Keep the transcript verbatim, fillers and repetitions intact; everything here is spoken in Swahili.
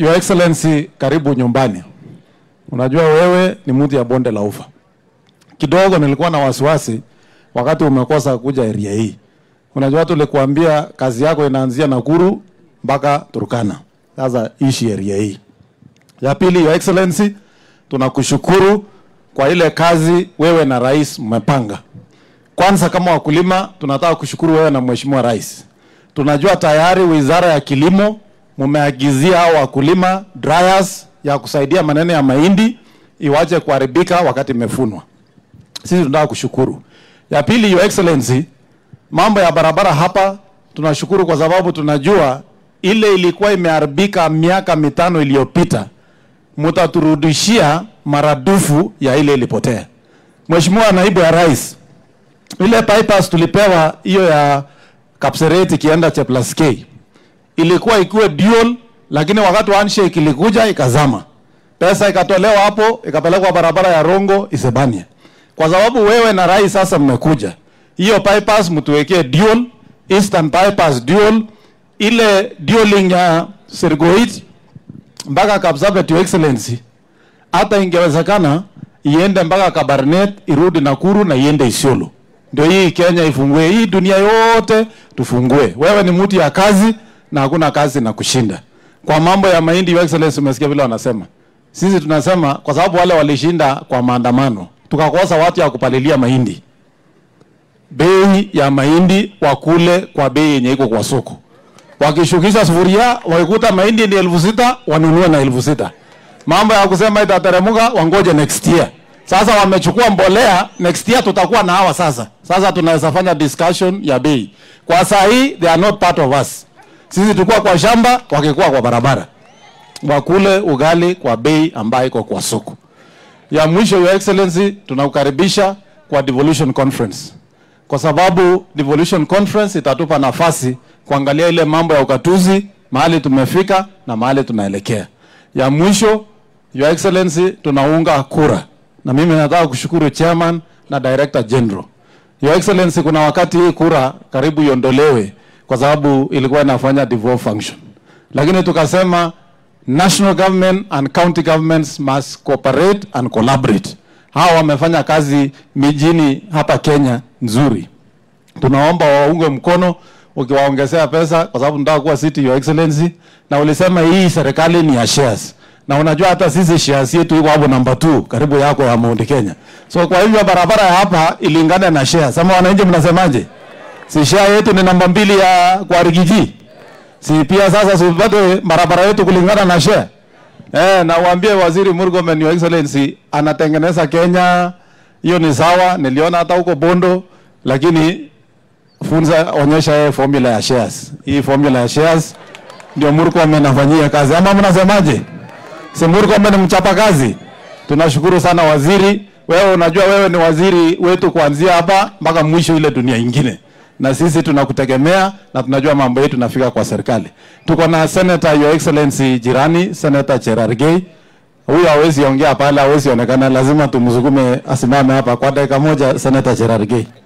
Your Excellency, karibu nyumbani. Unajua wewe ni mtu ya bonde la ufa. Kidogo nilikuwa na wasiwasi wakati umekosa kuja area hii. Unajua tulikuambia kazi yako inaanzia Nakuru mpaka Turkana. Sasa ishi area hii. Ya pili, Your Excellency, tunakushukuru kwa ile kazi wewe na rais mmepanga. Kwanza kama wakulima, tunataka kushukuru wewe na Mheshimiwa Rais. Tunajua tayari Wizara ya Kilimo mmeagizia hao wakulima dryers ya kusaidia maneno ya mahindi iwaje kuharibika wakati imefunwa. Sisi tunataka kushukuru. Ya pili, Your Excellency, mambo ya barabara hapa tunashukuru kwa sababu tunajua ile ilikuwa imeharibika miaka mitano iliyopita. Mtaturudishia maradufu ya ile ilipotea. Mheshimiwa Naibu ya Rais, ile bypass tulipewa hiyo ya Kapseret kienda Cheplaskei ilikuwa ikuwe dual, lakini wakati handshake ilikuja ikazama. Pesa ikatolewa hapo ikapelekwa barabara ya Rongo Isebania. Kwa sababu wewe na rais sasa mmekuja, hiyo bypass mtuwekee dual, Eastern bypass dual, ile dualing ya Sergoit mpaka Kapsabet. Your Excellency, hata ingewezekana iende mpaka Kabarnet, irudi Nakuru na iende Isiolo. Ndio hii Kenya ifungue, hii dunia yote tufungue. Wewe ni mtu ya kazi na hakuna kazi na kushinda. Kwa mambo ya mahindi, Your Excellency, umesikia vile wanasema. Sisi tunasema kwa sababu wale walishinda kwa maandamano, tukakosa watu ya kupalilia mahindi. Bei ya mahindi wakule kwa bei yenye iko kwa soko. Wakishukisha sufuria, waikuta mahindi ni elfu sita, wanunue na elfu sita. Mambo ya kusema itateremuka, wangoje next year. Sasa wamechukua mbolea, next year tutakuwa na hawa sasa. Sasa tunaweza fanya discussion ya bei. Kwa saa hii, they are not part of us. Sisi tukua kwa shamba, wakikuwa kwa barabara. Wakule ugali kwa bei ambayo iko kwa soko. Ya mwisho, Your Excellency, tunaukaribisha kwa Devolution Conference. Kwa sababu Devolution Conference itatupa nafasi kuangalia ile mambo ya ukatuzi, mahali tumefika na mahali tunaelekea. Ya mwisho, Your Excellency, tunaunga kura. Na mimi nataka kushukuru Chairman na Director General. Your Excellency, kuna wakati hii kura karibu iondolewe kwa sababu ilikuwa inafanya devolve function. Lakini tukasema national government and county governments must cooperate and collaborate. Hawa wamefanya kazi mijini hapa Kenya nzuri. Tunaomba waunge mkono ukiwaongezea pesa kwa sababu tunataka kuwa city, Your Excellency. Na ulisema hii serikali ni ya shares. Na unajua hata sisi shares yetu iko hapo number two karibu yako ya Mount Kenya. So kwa hivyo barabara ya hapa ilingana na shares. Sasa wananchi mnasemaje? Si share yetu ni namba mbili ya kwa Rigiji. Si pia sasa sipate barabara yetu kulingana na share. Eh, na waambie Waziri Murkomen, Your Excellency, anatengeneza Kenya. Hiyo ni sawa, niliona hata huko Bondo, lakini funza onyesha yeye formula ya shares. Hii formula ya shares ndio Murkomen anafanyia kazi. Ama mnasemaje? Si Murkomen mchapa kazi. Tunashukuru sana waziri. Wewe unajua wewe ni waziri wetu kuanzia hapa mpaka mwisho ile dunia nyingine. Na sisi tunakutegemea na tunajua mambo yetu nafika kwa serikali. Tuko na Senator, Your Excellency, jirani, Senator Cherargei. Huyu hawezi ongea pale, hawezi onekana, lazima tumsukume asimame hapa kwa dakika moja, Senator Cherargei.